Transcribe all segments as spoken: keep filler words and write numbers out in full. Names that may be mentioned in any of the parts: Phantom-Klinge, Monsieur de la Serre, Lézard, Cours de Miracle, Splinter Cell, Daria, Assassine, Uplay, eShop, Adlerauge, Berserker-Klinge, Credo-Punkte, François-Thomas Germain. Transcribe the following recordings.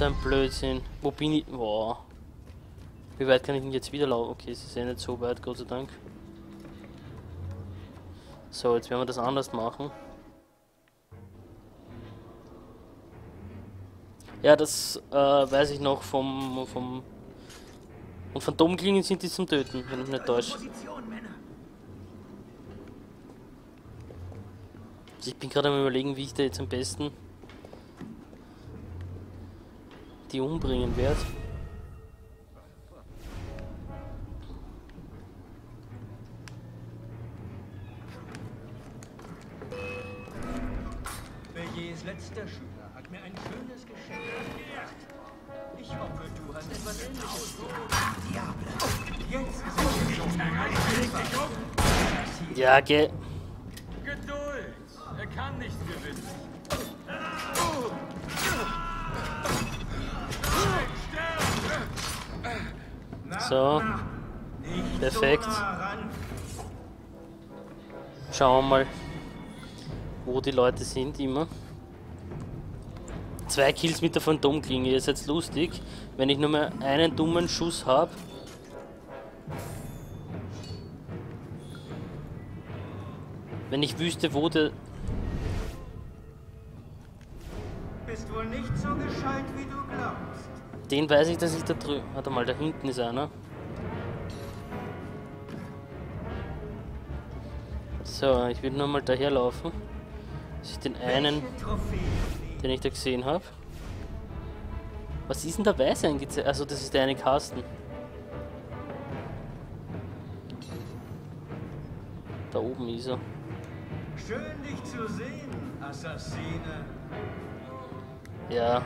so ein Blödsinn. Wo bin ich? Boah. Wie weit kann ich denn jetzt wieder laufen? Okay, es ist eh nicht so weit, Gott sei Dank. So, jetzt werden wir das anders machen. Ja, das äh, weiß ich noch vom... vom und Phantom-Klingen sind die zum Töten, wenn ich nicht täusche. Ich bin gerade am Überlegen, wie ich da jetzt am besten die umbringen werde. Belliers letzter Schüler hat mir ein schönes Geschenk gemacht. Ich hoffe, du hast etwas Ähnliches. Jetzt ist es schon. Ja, geh. Okay. Geduld. Er kann nichts gewinnen. So. Perfekt. Schauen wir mal, wo die Leute sind immer. Zwei Kills mit der Phantomklinge. Ist jetzt lustig, wenn ich nur mehr einen dummen Schuss habe. Wenn ich wüsste, wo der... Bist wohl nicht so gescheit, wie du glaubst. Den weiß ich, dass ich da drüben... Warte mal, da hinten ist einer. So, ich will nur mal daherlaufen. Dass ich den einen, den ich da gesehen habe. Was ist denn da weiß eingezeichnet? Also das ist der eine Kasten. Da oben ist er. Schön dich zu sehen, Assassine. Ja.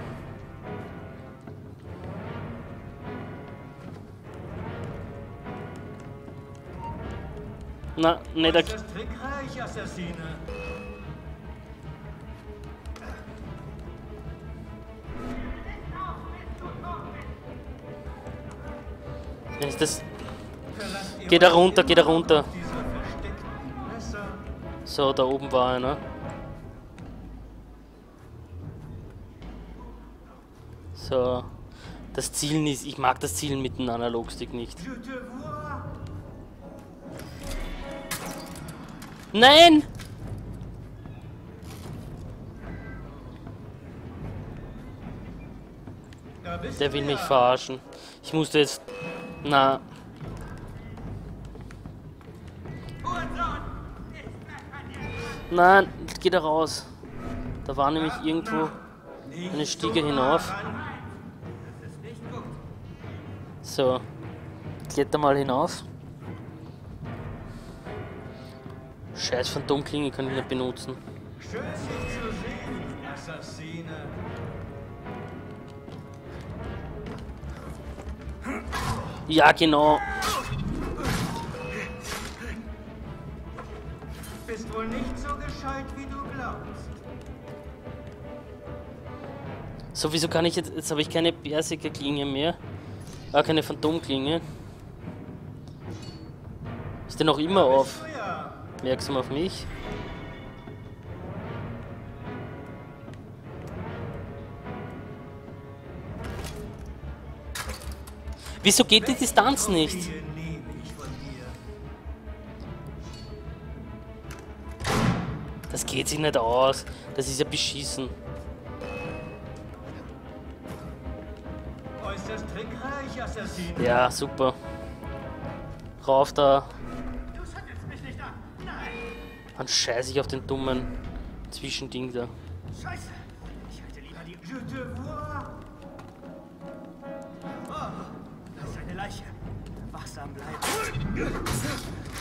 Na, ne, da... Das ist trickreich, Assassine. Ist das... Geh da runter, geh da runter. So, da oben war einer. So. Das Zielen ist... Ich mag das Zielen mit dem Analogstick nicht. Nein! Der will mich verarschen. Ich musste jetzt... Na... Nein, geh da raus. Da war nämlich irgendwo eine Stiege hinauf. So. Kletter mal hinauf. Scheiß Phantomklinge kann ich nicht benutzen. Schön dich zu sehen, Assassine. Ja, genau. Bist wohl nicht so gescheit, wie du glaubst. So, wieso kann ich jetzt... Jetzt habe ich keine Berserker-Klinge mehr. Ah, keine Phantomklinge. Ist der noch immer auf? Merkst du auf mich? Wieso geht die Distanz nicht? Das geht sich nicht aus. Das ist ja beschissen. Äußerst trickreich, Assassin. Ja, super. Rauf da. Dann scheiß ich auf den dummen Zwischending da. Scheiße! Ich hätte lieber die... Je te vois. Oh, das ist eine Leiche. Wachsam bleiben.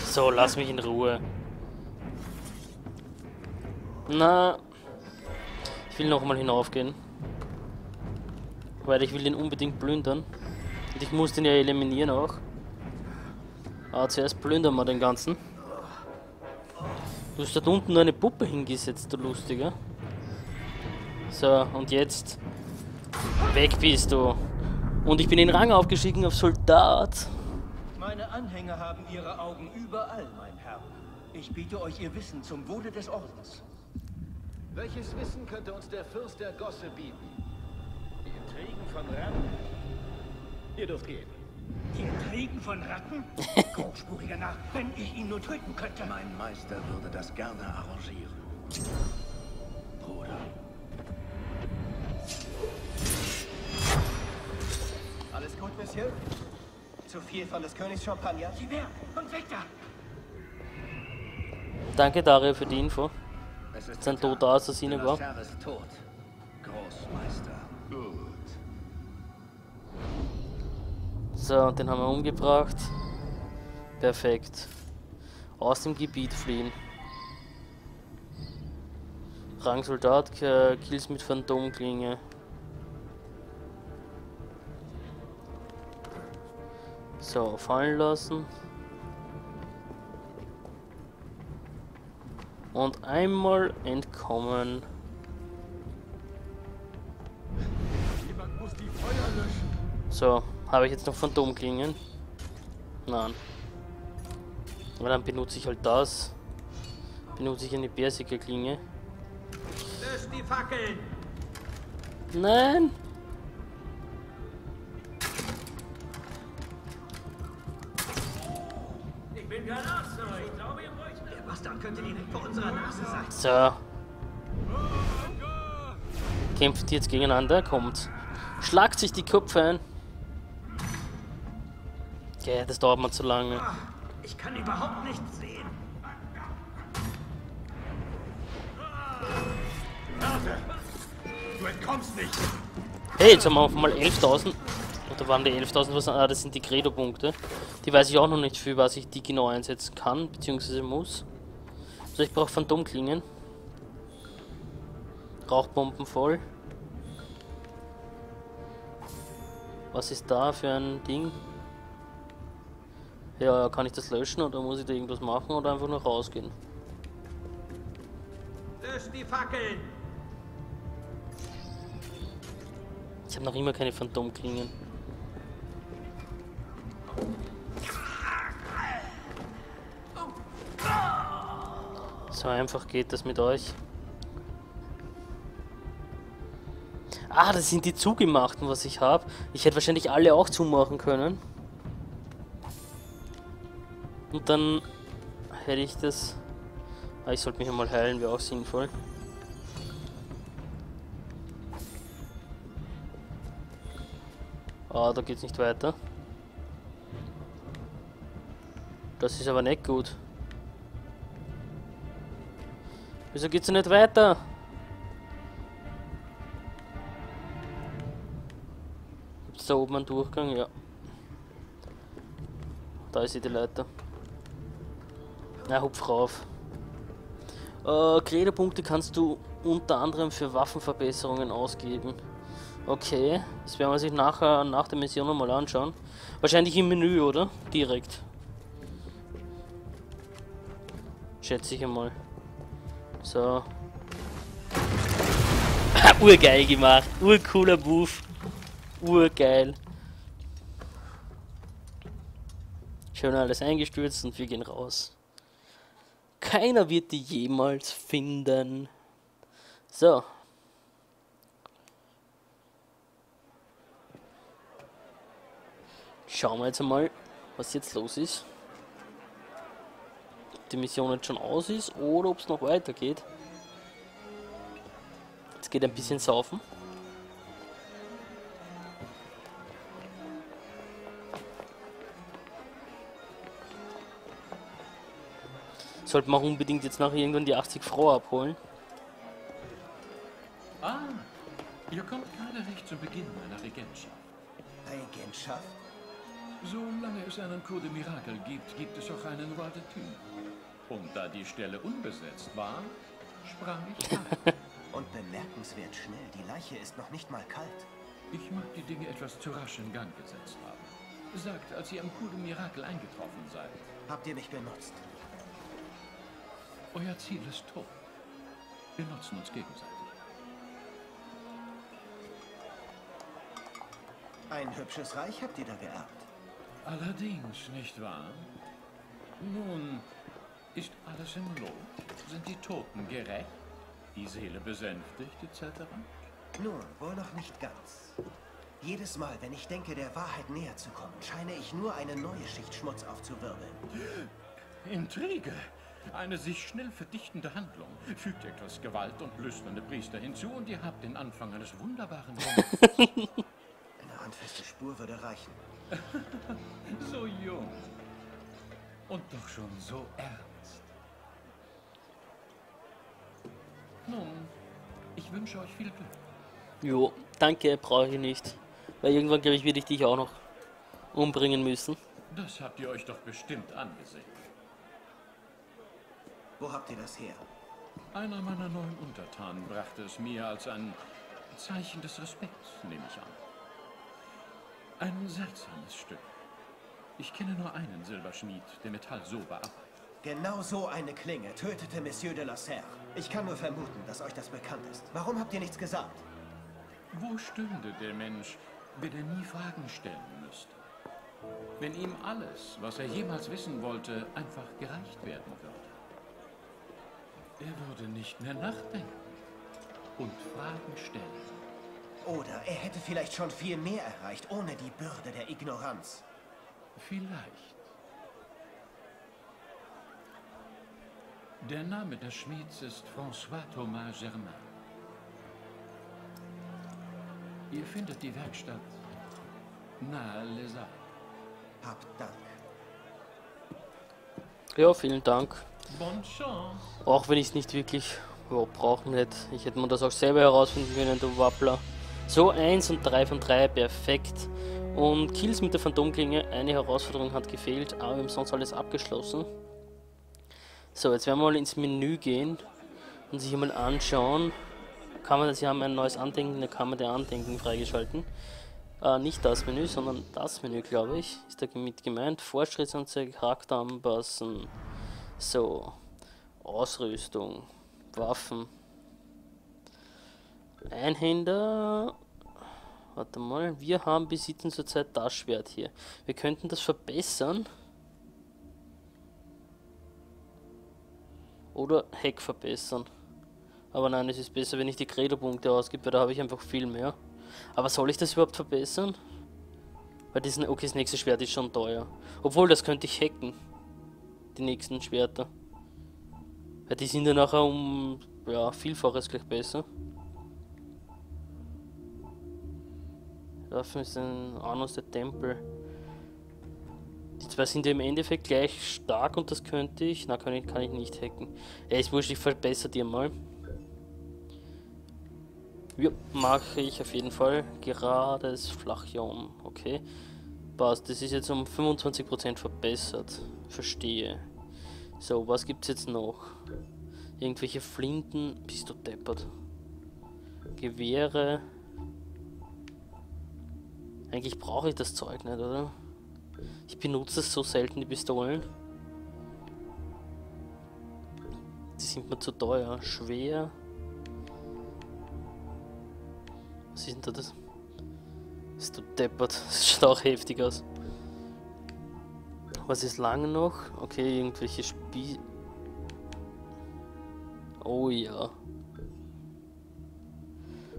So, lass mich in Ruhe. Na... Ich will nochmal hinaufgehen. Weil ich will den unbedingt plündern. Und ich muss den ja eliminieren auch. Aber zuerst plündern wir den ganzen. Du hast dort unten nur eine Puppe hingesetzt, du Lustiger. So, und jetzt... Weg bist du. Und ich bin in Rang aufgestiegen auf Soldat. Meine Anhänger haben ihre Augen überall, mein Herr. Ich biete euch ihr Wissen zum Wohle des Ordens. Welches Wissen könnte uns der Fürst der Gosse bieten? Intrigen von Ratten? Ihr dürft gehen. Die Intrigen von Ratten? Großspuriger Narr, wenn ich ihn nur töten könnte. Mein Meister würde das gerne arrangieren. Bruder. Alles gut, Monsieur? Zu viel von des Königs Champagner? Sie weg! Und weg da! Danke, Daria, für die Info. Es ist ein toter Assassine, war. Der Herr ist tot. Großmeister. Gut. So, den haben wir umgebracht. Perfekt. Aus dem Gebiet fliehen. Rang Soldat, Kills mit Phantom-Klinge. So, fallen lassen. Und einmal entkommen. Jemand muss die Feuer löschen. So, habe ich jetzt noch Phantomklingen? Nein. Aber dann benutze ich halt das. Benutze ich eine Berserker-Klinge. Lösch die Fackeln! Nein! Ich bin der Laster, ich glaube, ihr bräucht mehr. Der Bastard könnte direkt vor unserer Nase sein. So. Kämpft jetzt gegeneinander, kommt. Schlagt sich die Köpfe ein. Okay, das dauert mal zu lange. Ich kann überhaupt nichts sehen. Nase! Du entkommst nicht! Hey, jetzt haben wir auf mal elftausend. Da waren die elftausend, was ah, das sind die Credo-Punkte. Die weiß ich auch noch nicht, für was ich die genau einsetzen kann, beziehungsweise muss. Also ich brauche Phantomklingen. Rauchbomben voll. Was ist da für ein Ding? Ja, kann ich das löschen oder muss ich da irgendwas machen oder einfach nur rausgehen? Lösch die Fackeln! Ich habe noch immer keine Phantomklingen. So einfach geht das mit euch. Ah, das sind die zugemachten, was ich habe. Ich hätte wahrscheinlich alle auch zumachen können. Und dann hätte ich das... Ah, ich sollte mich einmal heilen, wäre auch sinnvoll. Ah, da geht's nicht weiter. Das ist aber nicht gut. Wieso geht's denn nicht weiter? Gibt's da oben einen Durchgang? Ja. Da ist sie, die Leiter. Na, hupf rauf. Äh, Credo-Punkte kannst du unter anderem für Waffenverbesserungen ausgeben. Okay, das werden wir sich nachher nach der Mission nochmal anschauen. Wahrscheinlich im Menü, oder? Direkt. Schätze ich einmal. So. Urgeil gemacht. Urcooler Move. Urgeil. Schön alles eingestürzt und wir gehen raus. Keiner wird die jemals finden. So. Schauen wir jetzt einmal, was jetzt los ist. Die Mission jetzt schon aus ist oder ob es noch weitergeht. Jetzt geht ein bisschen saufen. Sollte man unbedingt jetzt nachher irgendwann die achtzig Frau abholen. Ah, ihr kommt gerade recht zu Beginn meiner Regentschaft. Regentschaft? Solange es einen Cours de Miracle gibt, gibt es auch einen Roi de Thunes. Und da die Stelle unbesetzt war, sprang ich ein. Und bemerkenswert schnell, die Leiche ist noch nicht mal kalt. Ich mag die Dinge etwas zu rasch in Gang gesetzt haben. Sagt, als ihr am Coup de Miracle eingetroffen seid. Habt ihr mich benutzt? Euer Ziel ist tot. Wir nutzen uns gegenseitig. Ein hübsches Reich habt ihr da geerbt. Allerdings, nicht wahr? Nun... Ist alles im Lot? Sind die Toten gerecht? Die Seele besänftigt, et cetera? Nur, wohl noch nicht ganz. Jedes Mal, wenn ich denke, der Wahrheit näher zu kommen, scheine ich nur eine neue Schicht Schmutz aufzuwirbeln. Intrige. Eine sich schnell verdichtende Handlung. Fügt etwas Gewalt und lüsternde Priester hinzu und ihr habt den Anfang eines wunderbaren Romans. Eine handfeste Spur würde reichen. So jung. Und doch schon so ernst. Nun, ich wünsche euch viel Glück. Jo, danke, brauche ich nicht. Weil irgendwann, glaube ich, werde ich dich auch noch umbringen müssen. Das habt ihr euch doch bestimmt angesehen. Wo habt ihr das her? Einer meiner neuen Untertanen brachte es mir als ein Zeichen des Respekts, nehme ich an. Ein seltsames Stück. Ich kenne nur einen Silberschmied, der Metall so bearbeitet. Genau so eine Klinge tötete Monsieur de la Serre. Ich kann nur vermuten, dass euch das bekannt ist. Warum habt ihr nichts gesagt? Wo stünde der Mensch, wenn er nie Fragen stellen müsste? Wenn ihm alles, was er jemals wissen wollte, einfach gereicht werden würde. Er würde nicht mehr nachdenken und Fragen stellen. Oder er hätte vielleicht schon viel mehr erreicht, ohne die Bürde der Ignoranz. Vielleicht. Der Name des Schmieds ist François-Thomas Germain. Ihr findet die Werkstatt nahe Lézard. Habt Dank. Ja, vielen Dank. Auch wenn ich es nicht wirklich oh, brauche nicht. Ich hätte mir das auch selber herausfinden können, du Wappler. So, eins und drei von drei, perfekt. Und Kills mit der Phantom-Klinge, eine Herausforderung hat gefehlt, aber wir haben sonst alles abgeschlossen. So, jetzt werden wir mal ins Menü gehen und sich mal anschauen. Kann man das, hier haben wir ein neues Andenken, da kann man der Andenken freigeschalten. Äh, nicht das Menü, sondern das Menü, glaube ich, ist da mit gemeint. Fortschrittsanzeige, Charakter anpassen. So, Ausrüstung, Waffen, Einhänder, warte mal, wir haben besitzen zurzeit das Schwert hier. Wir könnten das verbessern oder Heck verbessern, aber nein, es ist besser, wenn ich die Credo-Punkte ausgebe, weil da habe ich einfach viel mehr. Aber soll ich das überhaupt verbessern? Weil das, okay, das nächste Schwert ist schon teuer, obwohl das könnte ich hacken. Die nächsten Schwerter. Weil die sind ja nachher um ja, Vielfaches gleich besser. Waffen ist ein Anus der Tempel. Die zwei sind ja im Endeffekt gleich stark und das könnte ich. Na, kann ich, kann ich nicht hacken. Ja, ist wurscht, ich verbessere dir mal. Ja, mache ich auf jeden Fall. Gerades Flachion. Okay. Passt, das ist jetzt um fünfundzwanzig Prozent verbessert. Verstehe. So, was gibt's jetzt noch? Irgendwelche Flinten? Bist du deppert? Gewehre? Eigentlich brauche ich das Zeug nicht, oder? Ich benutze es so selten, die Pistolen. Die sind mir zu teuer. Schwer. Was ist denn da das? Bist du deppert? Das schaut auch heftig aus. Was ist lange noch? Okay, irgendwelche Spie... Oh ja.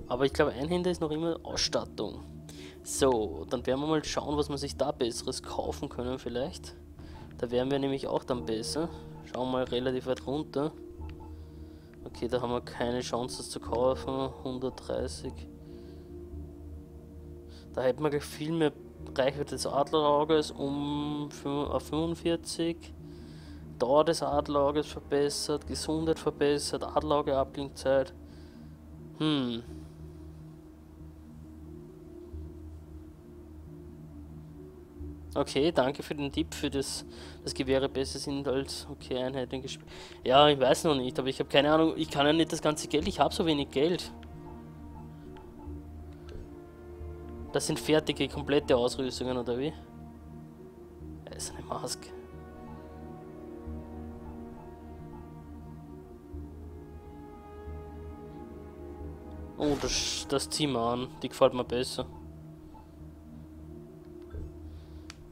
Aber ich glaube, Einhänder ist noch immer Ausstattung. So, dann werden wir mal schauen, was man sich da Besseres kaufen können vielleicht. Da wären wir nämlich auch dann besser. Schauen wir mal relativ weit runter. Okay, da haben wir keine Chance, das zu kaufen. hundertdreißig. Da hätten wir gleich viel mehr Reichweite des Adlerauges um fünfundvierzig. Dauer des Adlerauges verbessert, Gesundheit verbessert, Adlerauge Abklingzeit. Hm. Okay, danke für den Tipp, für das, dass Gewehre besser sind als okay, Einheiten gespielt. Ja, ich weiß noch nicht, aber ich habe keine Ahnung, ich kann ja nicht das ganze Geld, ich habe so wenig Geld. Das sind fertige, komplette Ausrüstungen, oder wie? Das ist eine Maske. Oh, das, das ziehen wir an. Die gefällt mir besser.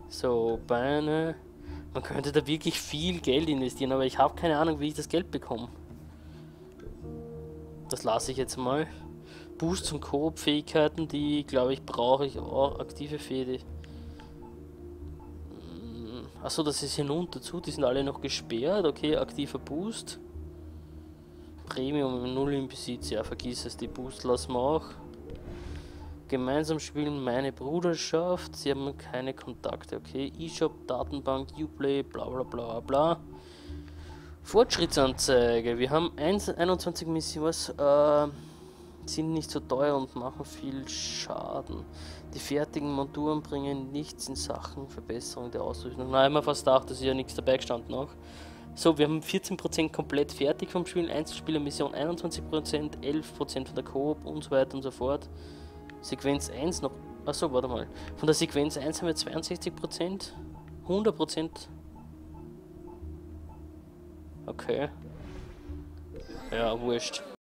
So, Beine. Man könnte da wirklich viel Geld investieren, aber ich habe keine Ahnung, wie ich das Geld bekomme. Das lasse ich jetzt mal. Boosts und Koop-Fähigkeiten, die, glaube ich, brauche ich auch. Aktive Fäde. Achso, das ist hinunter zu. Die sind alle noch gesperrt. Okay, aktiver Boost. Premium null im Besitz. Ja, vergiss es. Die Boost lassen wir auch. Gemeinsam spielen meine Bruderschaft. Sie haben keine Kontakte. Okay, eShop, Datenbank, Uplay, bla bla bla bla. Fortschrittsanzeige. Wir haben einundzwanzig Missionen. Was? Äh, sind nicht so teuer und machen viel Schaden. Die fertigen Monturen bringen nichts in Sachen Verbesserung der Ausrüstung. Na, immer fast acht, das ist ja nichts dabei gestanden noch. So, wir haben vierzehn Prozent komplett fertig vom Spielen, Einzelspielermission einundzwanzig Prozent, elf Prozent von der Koop und so weiter und so fort. Sequenz eins noch. Achso, warte mal. Von der Sequenz eins haben wir zweiundsechzig Prozent, hundert Prozent. Okay. Ja, wurscht.